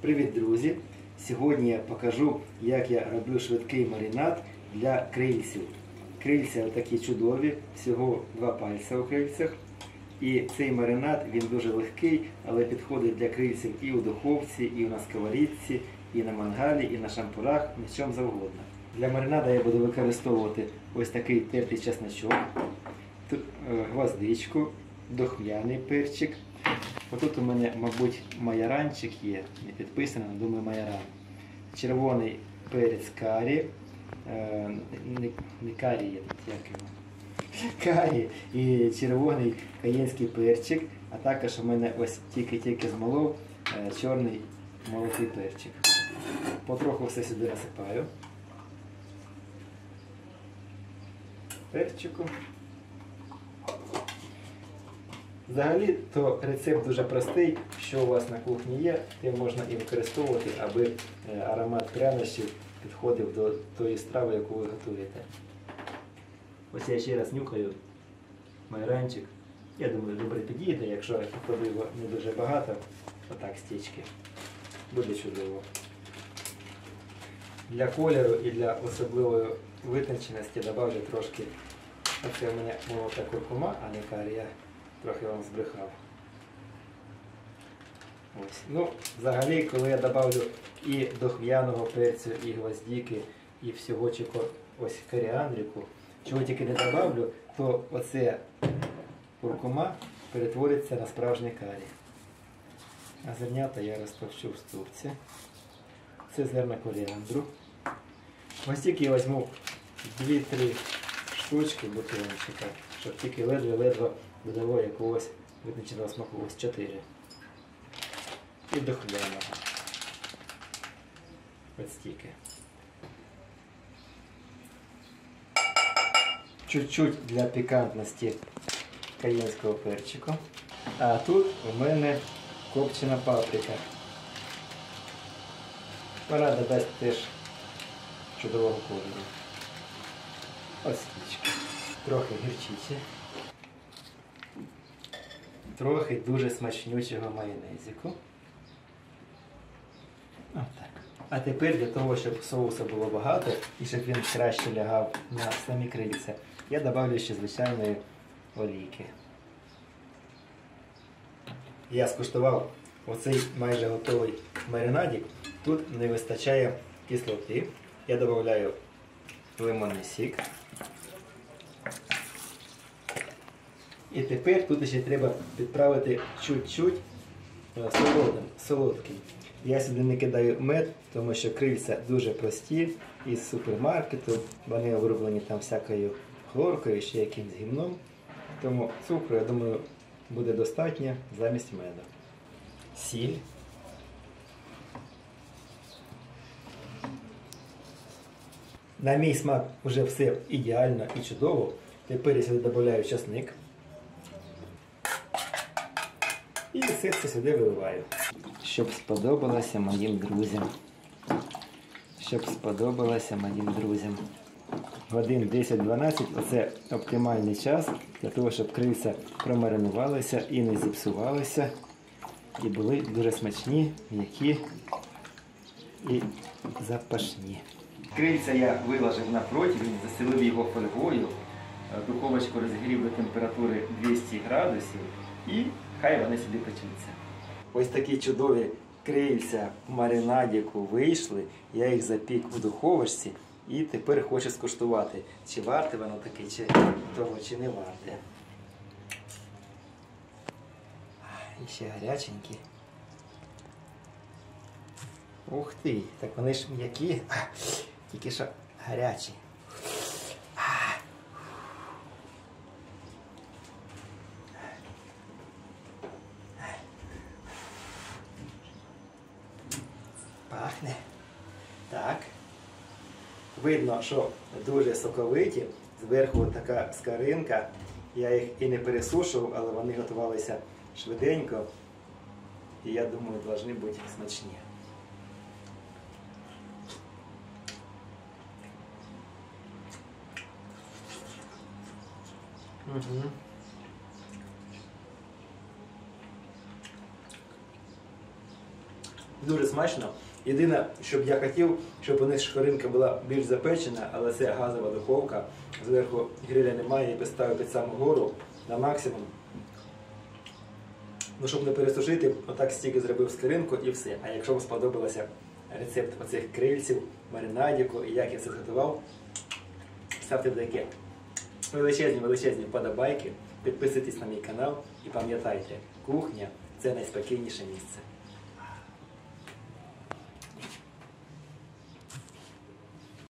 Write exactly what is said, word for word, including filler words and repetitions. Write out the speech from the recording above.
Привіт, друзі! Сьогодні я покажу, як я роблю швидкий маринад для крильців. Крильця такі чудові, всього два пальця у крильцях. І цей маринад, він дуже легкий, але підходить для крильців і у духовці, і на сковорідці, і на мангалі, і на шампурах, на чому завгодно. Для маринаду я буду використовувати ось такий тертий чесночок, гвоздичку, духмяний перчик. Отут у мене, мабуть, майоранчик є, не підписано, думаю, майоран. Червоний перець карі, е, не, не карі є, як його, карі і червоний каєнський перчик, а також у мене ось тільки-тільки змолов е, чорний молотий перчик. Потроху все сюди насипаю. Перчику. Взагалі, то рецепт дуже простий, що у вас на кухні є, тим можна і використовувати, аби аромат прянощів підходив до тої страви, яку ви готуєте. Ось я ще раз нюхаю майранчик. Я думаю, добре підійде, якщо я покладу його не дуже багато, отак стічки. Буде чудово. Для кольору і для особливої витонченості добавлю трошки. Оце у мене молота куркума, а не карія. Трохи вам збрехав. Ось. Ну, взагалі, коли я добавлю і духм'яного перцю, і гвоздіки, і всього чого, ось коріандріку, чого тільки не добавлю, то оце куркума перетвориться на справжній карі. А зернята я розтовчу в ступці. Це зерна коріандру. Гвоздіки я візьму дві-три штучки бутончика, щоб тільки ледве-ледве додало якогось визначеного смаку, ось чотири. І духмяного. Ось стільки. Чуть-чуть для пікантності каєнського перчику. А тут у мене копчена паприка. Вона додасть теж чудового кольору. Ось стільки. Трохи гірчиці. Трохи дуже смачнючого майонезику. Отак. А тепер для того, щоб соусу було багато і щоб він краще лягав на самі крильця, я додавлю ще звичайної олійки. Я скуштував оцей майже готовий маринадик. Тут не вистачає кислоти. Я додаю лимонний сік. І тепер тут ще треба підправити чуть-чуть солодким. Я сюди не кидаю мед, тому що крильця дуже прості, із супермаркету, вони оброблені там всякою хлоркою, ще якимсь гімном. Тому цукру, я думаю, буде достатньо замість меду. Сіль. На мій смак вже все ідеально і чудово. Тепер я сюди додаю часник. І все це сюди виливаю. Щоб сподобалося моїм друзям. Щоб сподобалося моїм друзям. Годин десять-дванадцять оце оптимальний час для того, щоб крильця промаринувалися і не зіпсувалися. І були дуже смачні, м'які і запашні. Крильця я виложив на противень, застелив його фольгою. Духовочку розігрів до температури двісті градусів. І хай вони собі печуться. Ось такі чудові крильця в маринадіку вийшли. Я їх запік у духовочці і тепер хочу скуштувати, чи варте воно таке, чи того, чи не варте. І ще гаряченькі. Ух ти, так вони ж м'які, тільки що гарячі. Пахне. Так. Видно, що дуже соковиті. Зверху така скаринка. Я їх і не пересушував, але вони готувалися швиденько. І я думаю, повинні бути смачні. Угу. дуже смачно. Єдине, що б я хотів, щоб у них шкаринка була більш запечена, але це газова духовка, зверху гриля немає, я поставив під саму гору на максимум. Ну, щоб не пересушити, отак стільки зробив шкаринку і все. А якщо вам сподобався рецепт оцих крильців, маринадіку і як я це готував, ставте лайки. Величезні-величезні вподобайки, підписуйтесь на мій канал і пам'ятайте, кухня – це найспокійніше місце.